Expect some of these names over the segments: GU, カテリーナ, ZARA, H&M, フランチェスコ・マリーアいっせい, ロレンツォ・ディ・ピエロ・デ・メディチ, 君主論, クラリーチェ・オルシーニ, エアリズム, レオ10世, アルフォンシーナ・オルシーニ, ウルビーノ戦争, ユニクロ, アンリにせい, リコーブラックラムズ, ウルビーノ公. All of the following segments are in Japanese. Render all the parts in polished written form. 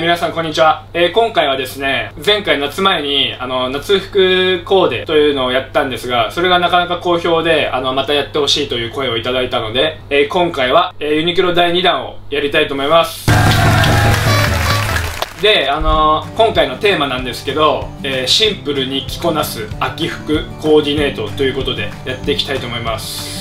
皆さんこんにちは。今回はですね、前回夏前に夏服コーデというのをやったんですが、それがなかなか好評でまたやってほしいという声をいただいたので、今回は、ユニクロ第2弾をやりたいと思います。で、今回のテーマなんですけど、シンプルに着こなす秋服コーディネートということでやっていきたいと思います。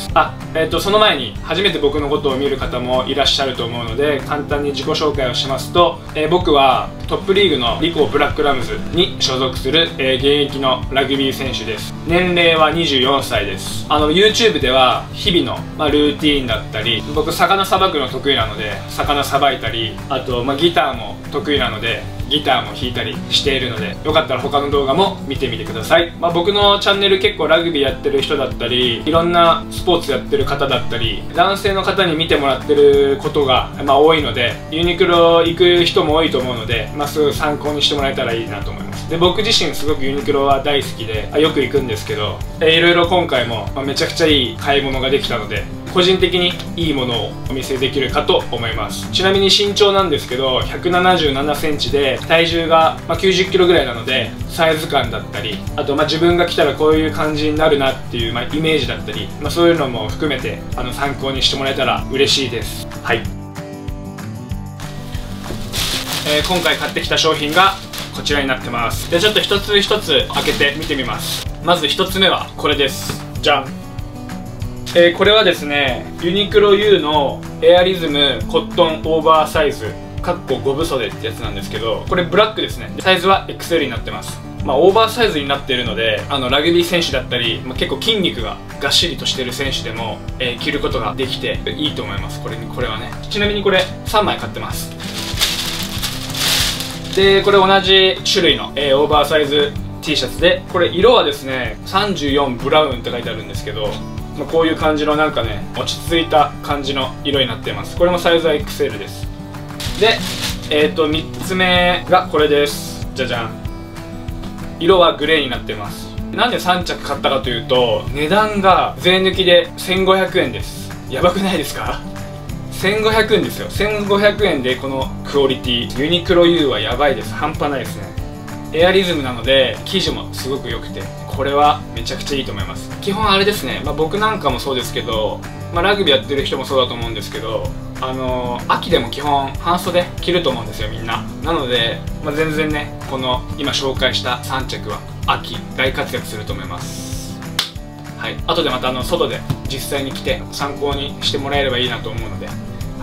その前に初めて僕のことを見る方もいらっしゃると思うので、簡単に自己紹介をしますと、僕はトップリーグのリコブラックラムズに所属する、現役のラグビー選手です。年齢は24歳です。YouTube では日々の、ルーティーンだったり、僕魚さばくの得意なので魚さばいたり、あと、ギターも得意なのでギターも弾いたりしているので、よかったら他の動画も見てみてください。僕のチャンネル結構ラグビーやってる人だったり、いろんなスポーツやってる方だったり、男性の方に見てもらってることが、多いので、ユニクロ行く人も多いと思うので、すぐ参考にしてもらえたらいいなと思います。で、僕自身すごくユニクロは大好きでよく行くんですけど、いろいろ今回も、めちゃくちゃいい買い物ができたので、個人的にいいものをお見せできるかと思います。ちなみに身長なんですけど、177センチで体重が90キロぐらいなので、サイズ感だったり、あと自分が着たらこういう感じになるなっていうイメージだったり、そういうのも含めて参考にしてもらえたら嬉しいです。はい。今回買ってきた商品がこちらになってます。で、ちょっと一つ一つ開けて見てみます。まず一つ目はこれです。じゃん。これはですね、ユニクロ U のエアリズムコットンオーバーサイズ5分袖ってやつなんですけど、これブラックですね。サイズは XL になってます。オーバーサイズになっているので、ラグビー選手だったり、結構筋肉ががっしりとしてる選手でも、着ることができていいと思います。これはね。ちなみにこれ3枚買ってます。で、これ同じ種類の、オーバーサイズ T シャツで、これ色はですね34ブラウンって書いてあるんですけど、こういう感じのなんかね、落ち着いた感じの色になっています。これもサイズは XL です。で、3つ目がこれです。じゃじゃん。色はグレーになっています。なんで3着買ったかというと、値段が税抜きで1500円です。やばくないですか？1500円ですよ。1500円でこのクオリティ、ユニクロ U はやばいです。半端ないですね。エアリズムなので生地もすごく良くて、これはめちゃくちゃいいと思います。基本あれですね、僕なんかもそうですけど、ラグビーやってる人もそうだと思うんですけど、秋でも基本半袖着ると思うんですよ、みんな。なので、全然ね、この今紹介した3着は秋大活躍すると思います。はい。後でまた外で実際に着て参考にしてもらえればいいなと思うので、は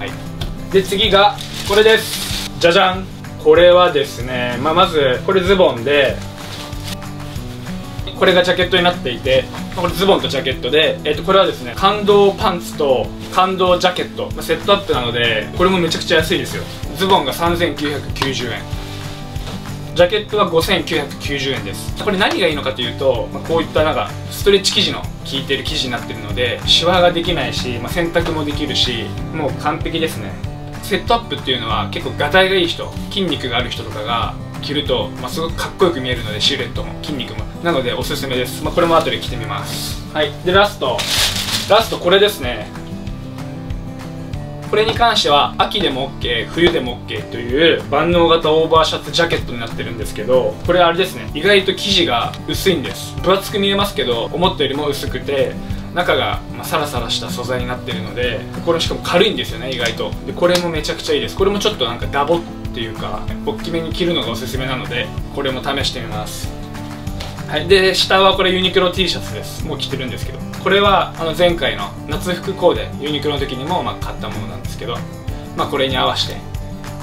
い。で、次がこれです。じゃじゃん。これはですね、まずこれズボンで、これがジャケットになっていて、これズボンとジャケットで、これはですね感動パンツと感動ジャケット、セットアップなので、これもめちゃくちゃ安いですよ。ズボンが3990円、ジャケットは5990円です。これ何がいいのかというと、こういったなんかストレッチ生地の効いてる生地になってるので、シワができないし、洗濯もできるし、もう完璧ですね。セットアップっていうのは結構ガタイがいい人、筋肉がある人とかが着ると、すごくかっこよく見えるので、シルエットも筋肉も、なのでおすすめです。これも後で着てみます。はい。で、ラストこれですね。これに関しては秋でも OK、 冬でも OK という万能型オーバーシャツジャケットになってるんですけど、これあれですね、意外と生地が薄いんです。分厚く見えますけど、思ったよりも薄くて、中がサラサラした素材になってるので、これしかも軽いんですよね、意外と。で、これもめちゃくちゃいいです。これもちょっとなんかダボっていうか大きめに着るのがおすすめなので、これも試してみます。はい。で、下はこれユニクロ T シャツです。もう着てるんですけど、これは前回の夏服コーデ、ユニクロの時にも買ったものなんですけど、これに合わせて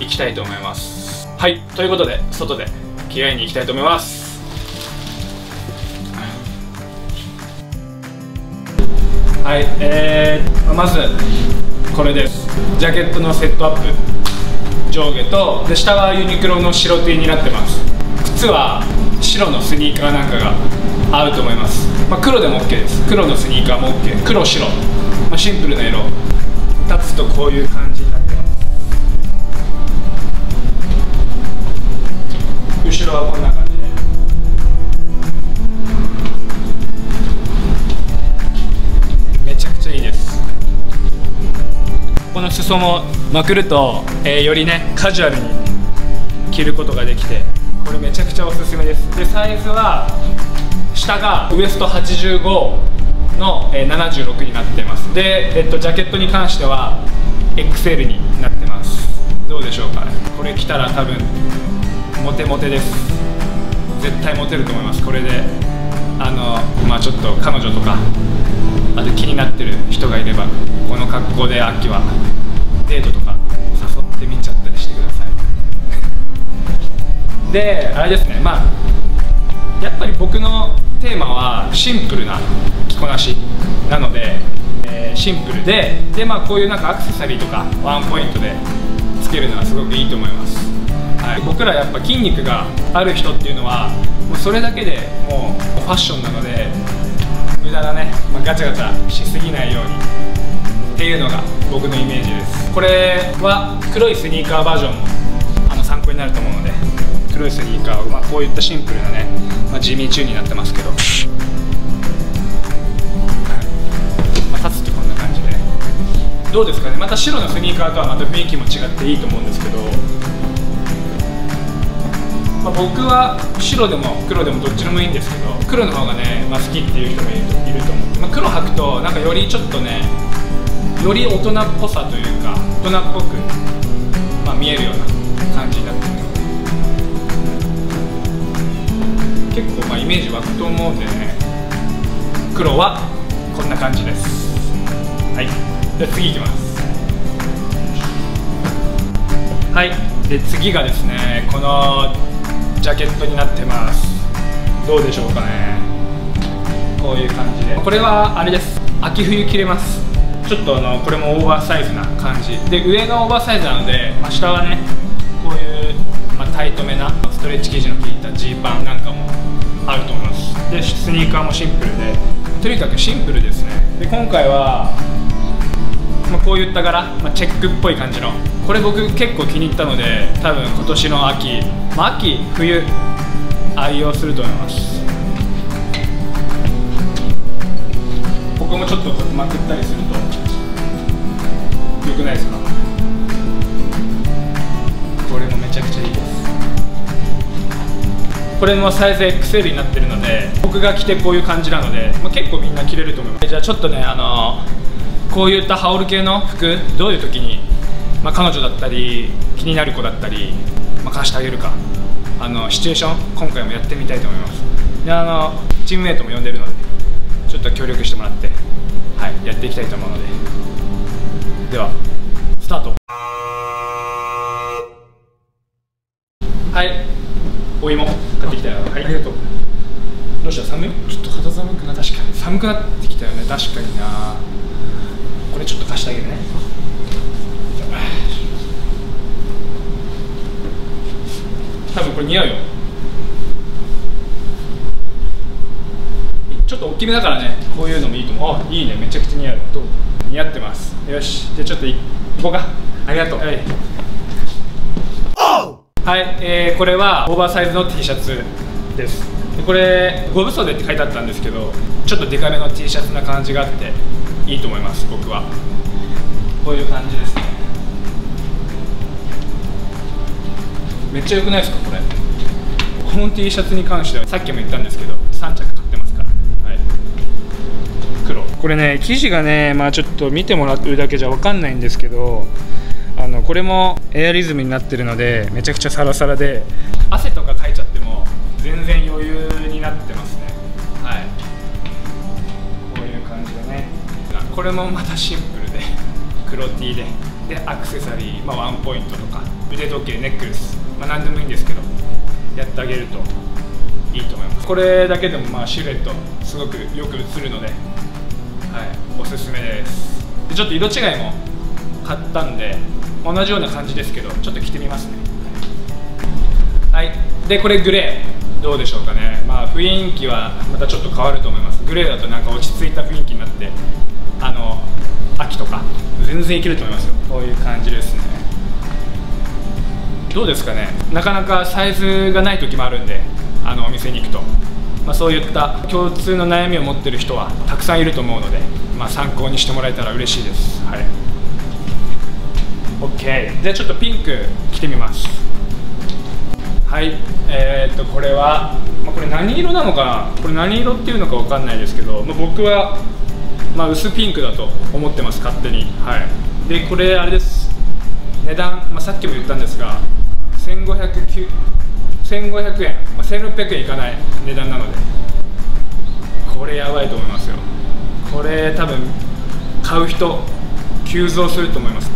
いきたいと思います。はい。ということで、外で着替えに行きたいと思います。はい。まずこれです。ジャケットのセットアップ、上下と、で、下はユニクロの白 T になってます。靴は白のスニーカーなんかが合うと思います。黒でも OK です。黒のスニーカーも OK、 黒白、シンプルな色立つとこういう感じになってます。後ろはこんな感じ。この裾もまくると、よりねカジュアルに着ることができて、これめちゃくちゃおすすめです。でサイズは下がウエスト85の76になってます。で、ジャケットに関しては XL になってます。どうでしょうか。これ着たら多分モテモテです。絶対モテると思います。これでちょっと彼女とかあと気になってる人がいれば、この格好で秋はデートとか誘ってみちゃったりしてください。であれですね、やっぱり僕のテーマはシンプルな着こなしなので、シンプルで、こういうアクセサリーとかワンポイントでつけるのはすごくいいと思います。はい、僕らやっぱ筋肉がある人っていうのはもうそれだけでもうファッションなので、無駄なね、ガチャガチャしすぎないようにっていうのが僕のイメージです。これは黒いスニーカーバージョンも参考になると思うので、黒いスニーカーをこういったシンプルなね、地味チューになってますけど、立つってこんな感じでどうですかね。また白のスニーカーとはまた雰囲気も違っていいと思うんですけど、僕は白でも黒でもどっちでもいいんですけど、黒の方がね、好きっていう人もいると思って、黒履くとよりちょっとね、より大人っぽさというか大人っぽく、見えるような感じになってます。結構イメージ湧くと思うんでね、黒はこんな感じです。はい、じゃあ次いきます。はい、で次がですね、このジャケットになってます。どうでしょうかね。こういう感じで、これはあれです、秋冬着れます。ちょっとこれもオーバーサイズな感じで、上がオーバーサイズなので、下はねこういう、タイトめなストレッチ生地の効いたジーパンなんかもあると思います。でスニーカーもシンプルで、とにかくシンプルですね。で今回は、こういった柄、チェックっぽい感じの、これ僕結構気に入ったので、多分今年の秋、秋冬愛用すると思います。ここもちょっとまくったりすると良くないですか。これもめちゃくちゃいいです。これもサイズ XL になってるので、僕が着てこういう感じなので、結構みんな着れると思います。じゃあちょっとね、こういった羽織系の服、どういう時に、彼女だったり気になる子だったり、貸してあげるか、シチュエーション今回もやってみたいと思います。でチームメイトも呼んでるので、ちょっと協力してもらって、はい、やっていきたいと思うので、ではスタート。はい、お芋買ってきたよ。はい、ありがとう。どうした、寒い？ちょっと肌寒くな、確かに寒くなってきたよね。確かにな。これちょっと貸してあげるね。多分これ似合うよ。ちょっと大きめだからね、こういうのもいいと思う。あ、いいね、めちゃくちゃ似合う。似合ってます。よし、じゃあちょっと行こうか。ありがとう。はい、はい、これはオーバーサイズの T シャツです。でこれ5分袖って書いてあったんですけど、ちょっとデカめの T シャツな感じがあっていいと思います。僕はこういう感じですね。めっちゃ良くないですか。これこの T シャツに関してはさっきも言ったんですけど、3着買ってますから、はい、黒。これね、生地がね、ちょっと見てもらうだけじゃ分かんないんですけど、これもエアリズムになってるので、めちゃくちゃサラサラで、汗とかかいちゃっても全然余裕になってますね。はい、こういう感じでね、これもまたシンプルで黒 T でアクセサリー、ワンポイントとか腕時計、ネックレス、何でもいいんですけど、やってあげるといいと思います。これだけでもシルエットすごくよく映るので、はい、おすすめです。でちょっと色違いも買ったんで、同じような感じですけどちょっと着てみますね。はい、はい、でこれグレーどうでしょうかね。雰囲気はまたちょっと変わると思います。グレーだと落ち着いた雰囲気になって、秋とか全然いけると思いますよ。こういう感じですね。どうですかね、なかなかサイズがない時もあるんで、お店に行くと、そういった共通の悩みを持ってる人はたくさんいると思うので、参考にしてもらえたら嬉しいです。はい、 OK。 じゃあちょっとピンク着てみます。はい、これは、まあ、これ何色なのかな、これ何色っていうのかわかんないですけど、まあ、僕は、まあ、薄ピンクだと思ってます、勝手に。はい、で、これあれです、値段、まあ、さっきも言ったんですが、1500円、まあ、1600円いかない値段なので、これやばいと思いますよ。これ多分買う人急増すると思います。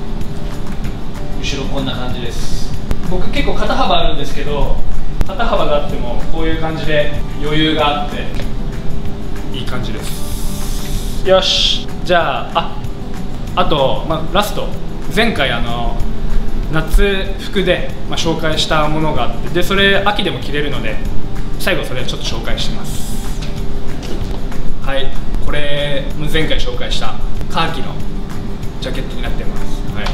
後ろこんな感じです。僕結構肩幅あるんですけど、肩幅があってもこういう感じで余裕があっていい感じです。よし、じゃああと、まあ、ラスト、前回夏服で、まあ、紹介したものがあって、でそれ秋でも着れるので最後それをちょっと紹介してます。はい、これ前回紹介したカーキのジャケットになってます。はい、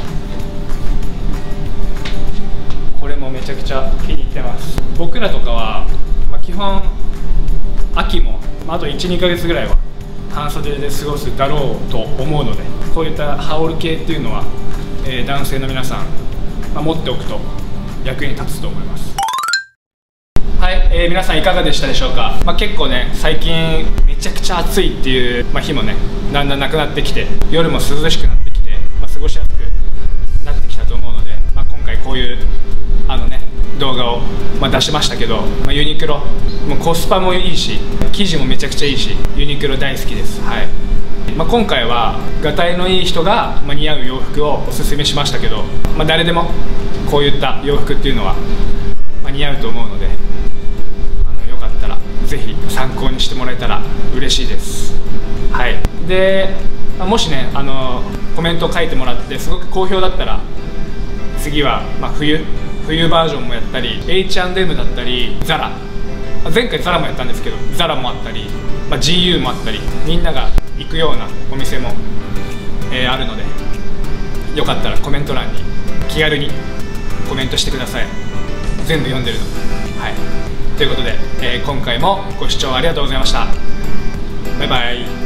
これもめちゃくちゃ気に入ってます。僕らとかは、まあ、基本秋も、まあ、あと 1,2 ヶ月ぐらいは半袖で過ごすだろうと思うので、こういった羽織系っていうのは、男性の皆さん、まあ、持っておくと役に立つと思います。はい、皆さんいかがでしたでしょうか。まあ、結構ね、最近めちゃくちゃ暑いっていう、まあ、日もねだんだんなくなってきて、夜も涼しくなってきて、まあ、過ごしやすくなってきたと思うので、まあ、今回こういう動画を、まあ、出しましたけど、まあ、ユニクロもコスパもいいし生地もめちゃくちゃいいし、ユニクロ大好きです。はい、まあ、今回はがたいのいい人が、まあ、似合う洋服をおすすめしましたけど、まあ、誰でもこういった洋服っていうのは、まあ、似合うと思うので、よかったら是非参考にしてもらえたら嬉しいです。はい、で、まあ、もしねコメントを書いてもらってすごく好評だったら、次は、まあ、冬バージョンもやったり H&M だったり ZARA、 前回 ZARA もやったんですけど ZARA もあったり、まあ、GU もあったり、みんなが行くようなお店も、あるので、よかったらコメント欄に気軽にコメントしてください。全部読んでるの。はい、ということで、今回もご視聴ありがとうございました。バイバイ。